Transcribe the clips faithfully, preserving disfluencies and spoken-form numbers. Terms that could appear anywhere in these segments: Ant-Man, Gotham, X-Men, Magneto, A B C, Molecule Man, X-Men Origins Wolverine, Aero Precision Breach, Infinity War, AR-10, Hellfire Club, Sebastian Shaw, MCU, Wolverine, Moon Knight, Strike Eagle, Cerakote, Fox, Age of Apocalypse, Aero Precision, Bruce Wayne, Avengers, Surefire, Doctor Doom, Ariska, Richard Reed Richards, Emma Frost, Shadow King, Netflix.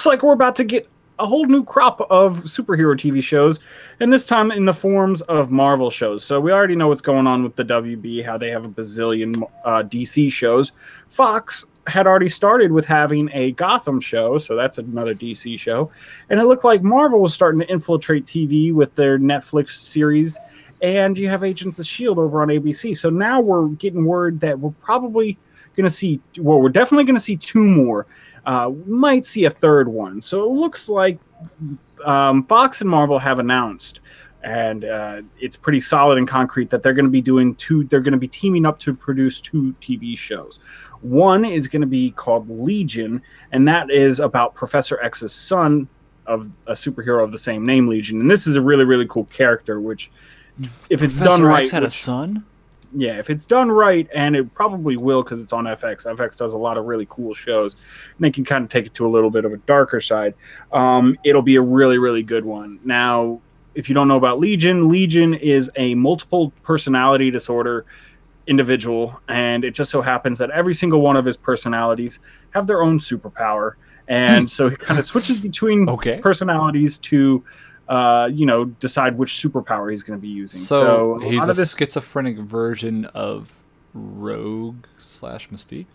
looks like we're about to get a whole new crop of superhero T V shows, and this time in the forms of Marvel shows. So we already know what's going on with the W B, how they have a bazillion uh, D C shows. Fox had already started with having a Gotham show, so that's another D C show. And it looked like Marvel was starting to infiltrate T V with their Netflix series, and you have Agents of S H I E L D over on A B C. So now we're getting word that we're probably going to see, well, we're definitely going to see two more. Uh, might see a third one. So it looks like um, Fox and Marvel have announced, and uh, it's pretty solid and concrete, that they're going to be doing two, they're going to be teaming up to produce two T V shows. One is going to be called Legion, and that is about Professor X's son, of a superhero of the same name, Legion. And this is a really, really cool character, which, if it's Professor done right... Professor X had which, a son? Yeah, if it's done right, and it probably will because it's on F X. F X does a lot of really cool shows, and they can kind of take it to a little bit of a darker side. Um, it'll be a really, really good one. Now, if you don't know about Legion, Legion is a multiple personality disorder individual, and it just so happens that every single one of his personalities have their own superpower. And so he kind of switches between okay. personalities to... Uh, you know, decide which superpower he's going to be using. So, so a he's a this... schizophrenic version of Rogue slash Mystique?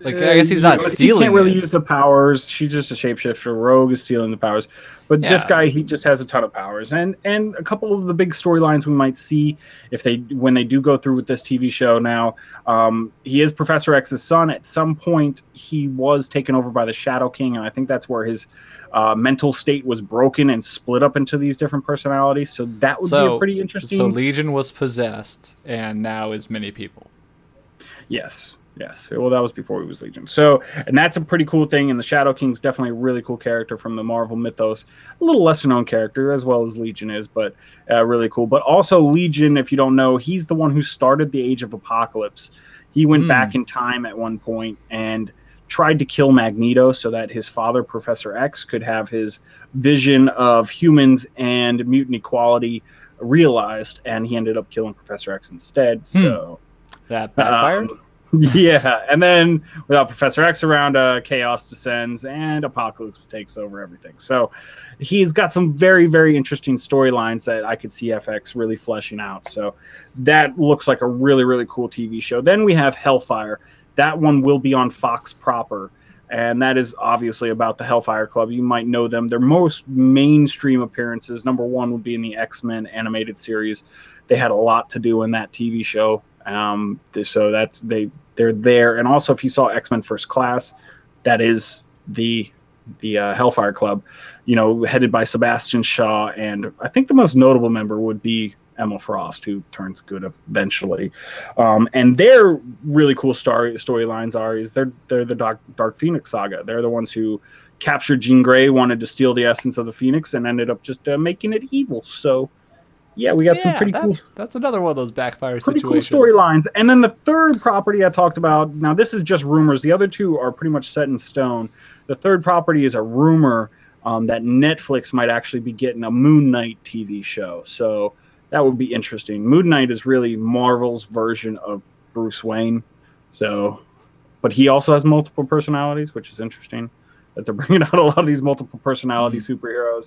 Like, uh, I guess he's not yeah, stealing He can't really it. use the powers. She's just a shapeshifter. Rogue is stealing the powers. But yeah. this guy, he just has a ton of powers. And and a couple of the big storylines we might see if they when they do go through with this T V show now, um, he is Professor X's son. At some point, he was taken over by the Shadow King, and I think that's where his... Uh, mental state was broken and split up into these different personalities, so that would so, be a pretty interesting... So Legion was possessed, and now is many people. Yes, yes. Well, that was before he was Legion. So, and that's a pretty cool thing, and the Shadow King's definitely a really cool character from the Marvel mythos. A little lesser-known character, as well as Legion is, but uh, really cool. But also Legion, if you don't know, he's the one who started the Age of Apocalypse. He went mm. back in time at one point, and... tried to kill Magneto so that his father, Professor X, could have his vision of humans and mutant equality realized, and he ended up killing Professor X instead. So hmm. that backfired. Um, yeah, and then without Professor X around, uh, chaos descends and Apocalypse takes over everything. So he's got some very, very interesting storylines that I could see F X really fleshing out. So that looks like a really, really cool T V show. Then we have Hellfire. That one will be on Fox proper, and that is obviously about the Hellfire Club. You might know them. Their most mainstream appearances, number one, would be in the X-Men animated series. They had a lot to do in that T V show, um, so that's they they're there. And also, if you saw X-Men First Class, that is the the uh, Hellfire Club, you know, headed by Sebastian Shaw, and I think the most notable member would be Emma Frost, who turns good eventually. Um, and their really cool story storylines are is they're they're the Dark, Dark Phoenix Saga. They're the ones who captured Jean Grey, wanted to steal the essence of the Phoenix, and ended up just uh, making it evil. So, yeah, we got yeah, some pretty that, cool... That's another one of those backfire pretty situations. Pretty cool storylines. And then the third property I talked about, now this is just rumors. The other two are pretty much set in stone. The third property is a rumor um, that Netflix might actually be getting a Moon Knight T V show. So... that would be interesting. Moon Knight is really Marvel's version of Bruce Wayne. So, but he also has multiple personalities, which is interesting that they're bringing out a lot of these multiple personality mm-hmm. superheroes.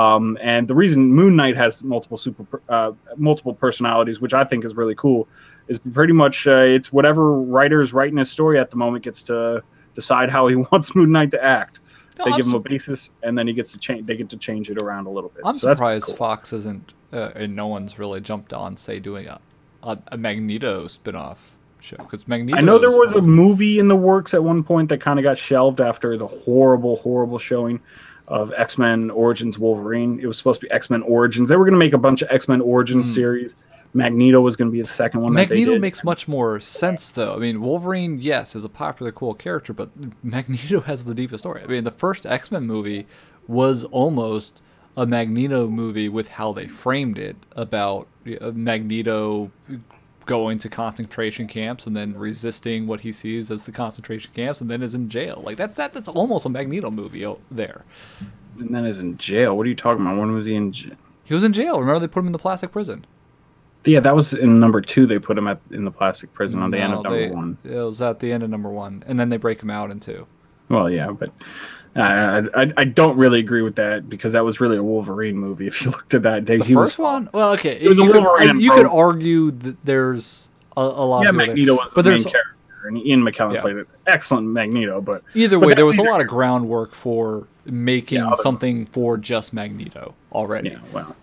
Um, and the reason Moon Knight has multiple super uh, multiple personalities, which I think is really cool, is pretty much uh, it's whatever writer is writing his story at the moment gets to decide how he wants Moon Knight to act. No, they I'm give him a basis, and then he gets to change. They get to change it around a little bit. I'm so surprised cool. Fox isn't, uh, and no one's really jumped on, say, doing a a, a Magneto spinoff show, because Magneto. I know there was a movie in the works at one point that kind of got shelved after the horrible, horrible showing of X-Men Origins Wolverine. It was supposed to be X-Men Origins. They were going to make a bunch of X-Men Origins mm. series. Magneto was going to be the second one. Magneto that they did. Makes much more sense, though. I mean, Wolverine, yes, is a popular, cool character, but Magneto has the deepest story. I mean, the first X-Men movie was almost a Magneto movie with how they framed it, about Magneto going to concentration camps and then resisting what he sees as the concentration camps, and then is in jail. Like that, that that's almost a Magneto movie there. And then is in jail. What are you talking about? When was he in jail? He was in jail. Remember, they put him in the plastic prison. Yeah, that was in number two. They put him at, in the plastic prison on the no, end of number they, one. It was at the end of number one, and then they break him out in two. Well, yeah, but I, I I don't really agree with that, because that was really a Wolverine movie. If you looked at that, Dave, the he first was, one. Well, okay, it was you, a Wolverine could, you could argue that there's a, a lot. Yeah, of Magneto was but the main character, and Ian McKellen yeah. played an excellent Magneto. But either but way, there was either. a lot of groundwork for making yeah, something for just Magneto already. Yeah, well,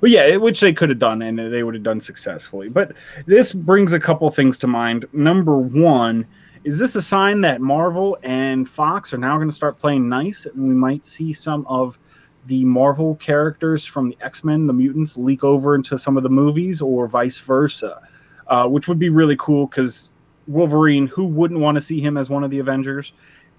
but yeah, which they could have done, and they would have done successfully. But this brings a couple things to mind. Number one. Is this a sign that Marvel and Fox are now going to start playing nice, and we might see some of the Marvel characters from the X-Men, the mutants, leak over into some of the movies, or vice versa, uh, which would be really cool, because Wolverine, who wouldn't want to see him as one of the Avengers?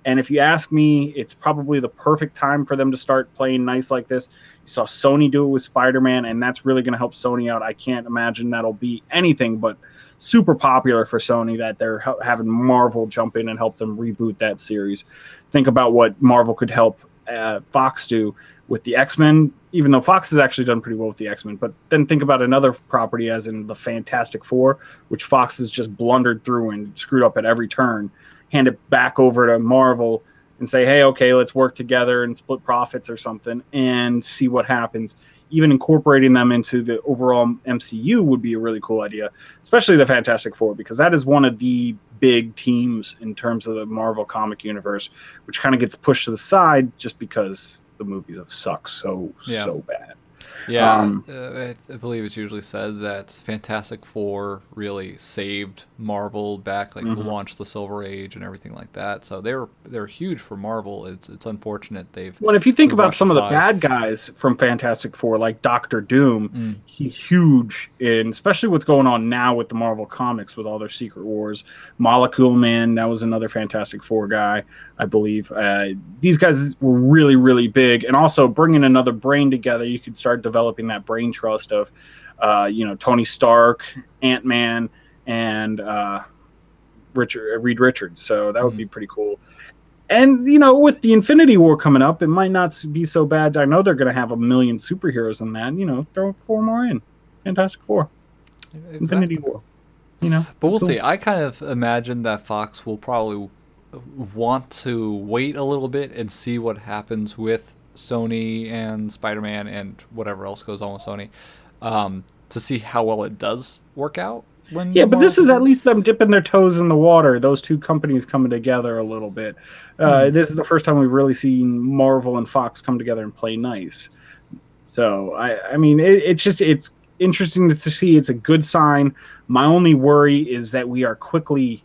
And if you ask me, it's probably the perfect time for them to start playing nice like this. You saw Sony do it with Spider-Man, and that's really going to help Sony out. I can't imagine that'll be anything but super popular for Sony, that they're ha having Marvel jump in and help them reboot that series. Think about what Marvel could help uh, Fox do with the X-Men, even though Fox has actually done pretty well with the X-Men. But then think about another property as in the Fantastic Four, which Fox has just blundered through and screwed up at every turn. Hand it back over to Marvel and say, hey, okay, let's work together and split profits or something and see what happens. Even incorporating them into the overall M C U would be a really cool idea, especially the Fantastic Four, because that is one of the big teams in terms of the Marvel comic universe, which kind of gets pushed to the side just because the movies have sucked so, yeah. so bad. Yeah, um, uh, I believe it's usually said that Fantastic Four really saved Marvel back, like mm-hmm. launched the Silver Age and everything like that. So they're they're huge for Marvel. It's it's unfortunate they've. Well, if you think about some aside. of the bad guys from Fantastic Four, like Doctor Doom, mm. he's huge in especially what's going on now with the Marvel Comics with all their Secret Wars. Molecule Man, that was another Fantastic Four guy, I believe. Uh, these guys were really really big, and also bringing another brain together, you could start developing that brain trust of, uh, you know, Tony Stark, Ant-Man, and uh, Richard Reed Richards. So that would mm. be pretty cool. And, you know, with the Infinity War coming up, it might not be so bad. I know they're going to have a million superheroes in that. You know, throw four more in. Fantastic Four. Exactly. Infinity War. You know. But we'll cool. see. I kind of imagine that Fox will probably want to wait a little bit and see what happens with Sony and Spider-Man and whatever else goes on with Sony, um, to see how well it does work out. When yeah, but this is at least them dipping their toes in the water, those two companies coming together a little bit. Uh, mm. This is the first time we've really seen Marvel and Fox come together and play nice. So, I, I mean, it, it's just it's interesting to see. It's a good sign. My only worry is that we are quickly,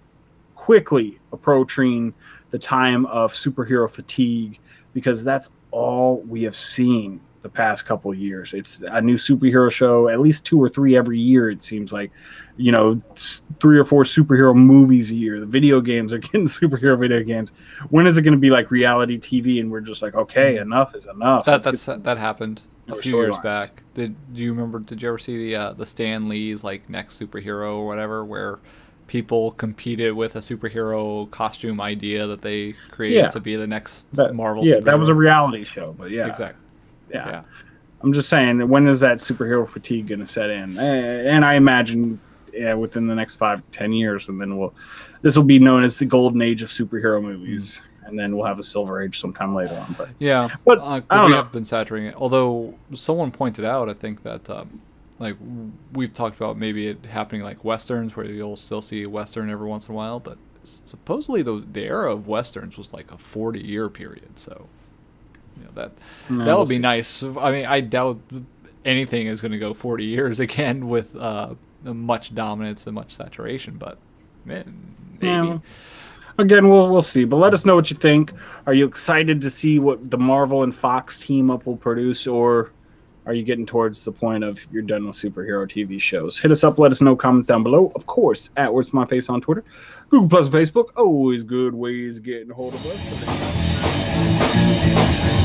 quickly approaching the time of superhero fatigue, because that's all we have seen the past couple of years. It's a new superhero show, at least two or three every year, it seems like. You know, three or four superhero movies a year. The video games are getting superhero video games. When is it going to be like reality T V and we're just like, okay, enough is enough? That that's, that happened a few years back. Did do you remember? Did you ever see the uh, the Stan Lee's like Next Superhero or whatever, where people competed with a superhero costume idea that they created yeah. to be the next that, Marvel yeah, superhero. Yeah, that was a reality show, but yeah. Exactly. Yeah. yeah. I'm just saying, when is that superhero fatigue going to set in? And I imagine yeah, within the next five, ten years, and then we'll, this will be known as the golden age of superhero movies, mm. and then we'll have a silver age sometime later on. But Yeah, but uh, I don't we know. have been saturating it. Although someone pointed out, I think, that um, like we've talked about maybe it happening like Westerns, where you'll still see a Western every once in a while, but supposedly the, the era of Westerns was like a forty year period. So, you know, that, no, that we'll would be see. nice. I mean, I doubt anything is going to go forty years again with uh, much dominance and much saturation, but man, maybe. Yeah. Again, we'll we'll see, but let us know what you think. Are you excited to see what the Marvel and Fox team up will produce, or are you getting towards the point of you're done with superhero T V shows? Hit us up. Let us know. Comments down below. Of course, at Words From My Face on Twitter, Google Plus, Facebook. Always good ways of getting a hold of us.